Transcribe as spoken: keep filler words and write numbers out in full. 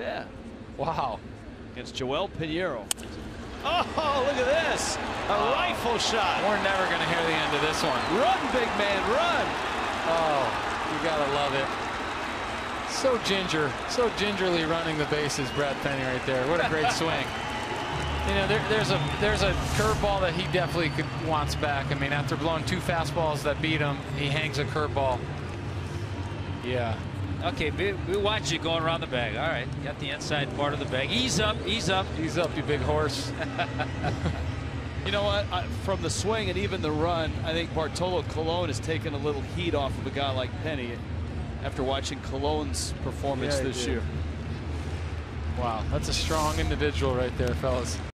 Yeah. Wow. It's Joel Pinheiro. Oh, look at this. A oh. rifle shot. We're never going to hear the end of this one. Run, big man, run. Oh, you got to love it. So ginger, so gingerly running the bases, Brad Penny right there. What a great swing. You know, there, there's a there's a curveball that he definitely could, wants back. I mean, after blowing two fastballs that beat him, he hangs a curveball. Yeah. Okay, we, we watch you going around the bag. All right, got the inside part of the bag. Ease up, ease up. Ease up, you big horse. You know what? I, from the swing and even the run, I think Bartolo Colon has taken a little heat off of a guy like Penny after watching Colon's performance yeah, this year. Wow, that's a strong individual right there, fellas.